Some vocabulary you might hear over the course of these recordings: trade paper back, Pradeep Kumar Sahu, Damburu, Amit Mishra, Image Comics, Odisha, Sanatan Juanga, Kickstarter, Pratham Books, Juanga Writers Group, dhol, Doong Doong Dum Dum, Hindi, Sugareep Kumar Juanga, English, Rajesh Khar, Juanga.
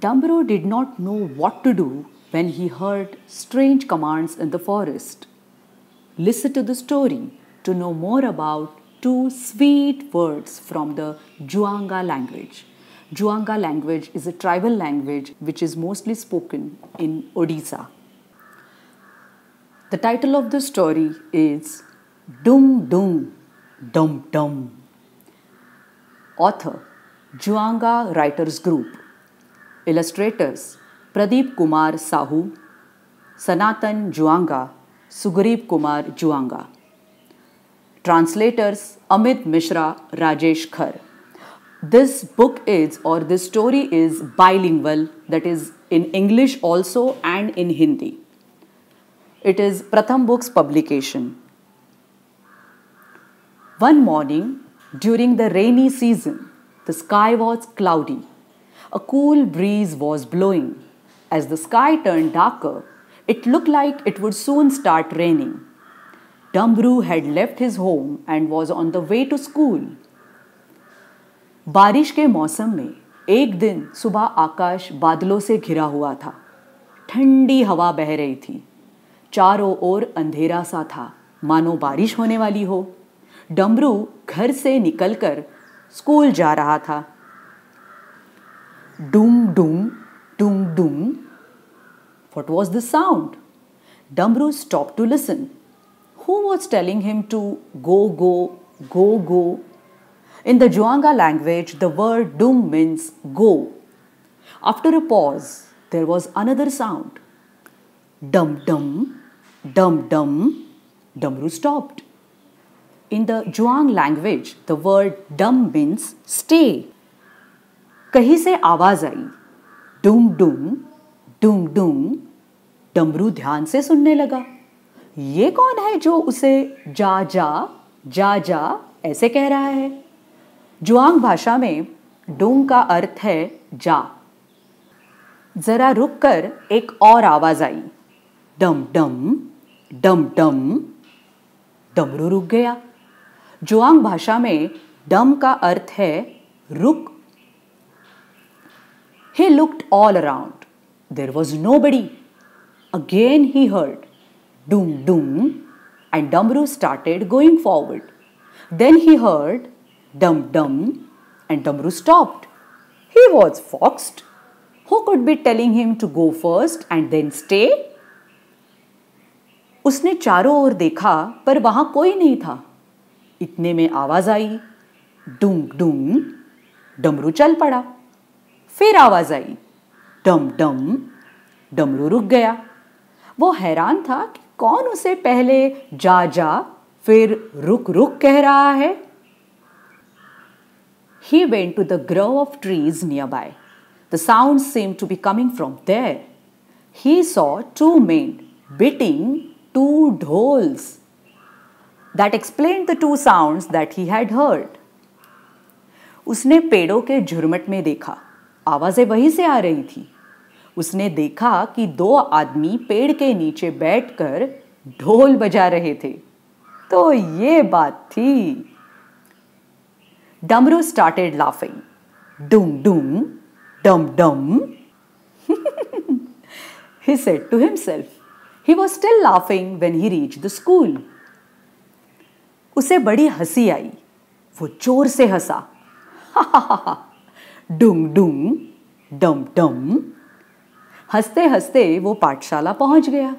Damburu did not know what to do when he heard strange commands in the forest. Listen to the story to know more about two sweet words from the Juanga language. Juanga language is a tribal language which is mostly spoken in Odisha. The title of the story is Doong Doong Dum Dum. Author Juanga Writers Group. Illustrators Pradeep Kumar Sahu, Sanatan Juanga, Sugareep Kumar Juanga. Translators Amit Mishra, Rajesh Khar. This book is, or this story is, bilingual, that is in English also and in Hindi. It is Pratham Books publication. One morning during the rainy season, the sky was cloudy. A cool breeze was blowing. As the sky turned darker, it looked like it would soon start raining. Damburu had left his home and was on the way to school. बारिश के मौसम में एक दिन सुबह आकाश बादलों से घिरा हुआ था। ठंडी हवा बह रही थी। चारों ओर अंधेरा सा था, मानो बारिश होने वाली हो। डम्बरू घर से निकलकर स्कूल जा रहा था। डूम डूम डूम डूम। What was the sound? Damburu stopped to listen. Who was telling him to go go go go? In the Juanga language, the word doom means go. After a pause, there was another sound. Dum dum, dum dum. Damburu stopped. In the Juang language, the word dum means stay. कहीं से आवाज आई. डूम डूम, डूम डूम. डम्बरू ध्यान से सुनने लगा. ये कौन है जो उसे जा जा जा जा ऐसे कह रहा है? जुआंग भाषा में डूंग का अर्थ है जा। जरा रुककर एक और आवाज आई. डम डम डम डम. डमरू रुक गया। जुआंग भाषा में डम का अर्थ है रुक। He looked all around. There was nobody. Again he heard doom doom, and Damburu started going forward. Then he heard dum dum, and Damburu stopped. He was foxed. Who could be telling him to go first and then stay? उसने चारों ओर देखा पर वहां कोई नहीं था। इतने में आवाज आई. डूंग डूंग. डमरू चल पड़ा। फिर आवाज आई. डम डम. डमरू रुक गया। वो हैरान था कि कौन उसे पहले जा जा फिर रुक रुक कह रहा है। He went to the grove of trees nearby. The sound seemed to be coming from there. He saw two men beating two dhols. That explained the two sounds that he had heard. उसने पेड़ों के झुरमट में देखा. आवाजें वहीं से आ रही थी. उसने देखा कि दो आदमी पेड़ के नीचे बैठकर ढोल बजा रहे थे. तो ये बात थी. Damburu started laughing. Doong doong, dum dum. He said to himself. He was still laughing when he reached the school. उसे बड़ी हंसी आई. वो जोर से हंसा. Doong doong, dum dum. हंसते हंसते वो पाठशाला पहुंच गया.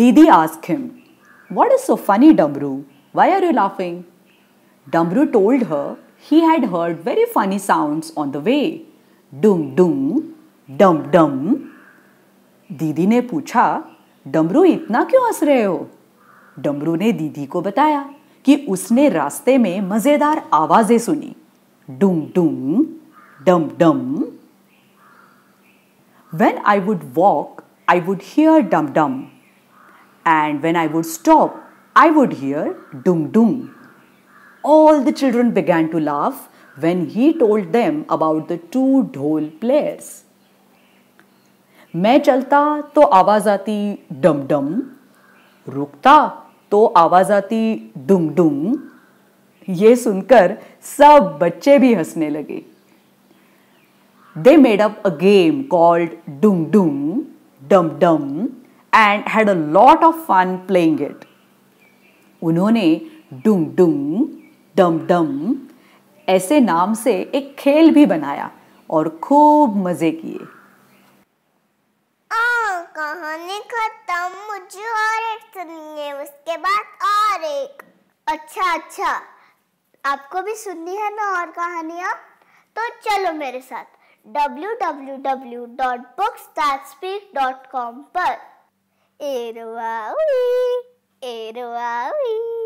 दीदी asked him, "What is so funny, Damburu? Why are you laughing?" Damburu told her he had heard very funny sounds on the way. Doong doong, dum dum. दीदी ने पूछा, डम्बरू इतना क्यों हंस रहे हो? डम्बरू ने दीदी को बताया कि उसने रास्ते में मजेदार आवाजें सुनी. डूंग डूंग, डम डम. When I would walk, I would hear dum dum, and when I would stop, I would hear doong doong. All the children began to laugh when he told them about the two dhol players. मैं चलता तो आवाज आती डम डम, रुकता तो आवाज आती डूंग डूंग, ये सुनकर सब बच्चे भी हंसने लगे. They made up a game called Doong Doong Dum Dum and had a lot of fun playing it. उन्होंने Doong Doong Dum Dum ऐसे नाम से एक खेल भी बनाया और खूब मजे किए. कहानी खत्म. मुझे और एक सुनिए, उसके बाद और एक. अच्छा अच्छा, आपको भी सुननी है ना और कहानियाँ? तो चलो मेरे साथ www.books.speak.com पर. एरवावी एरवावी.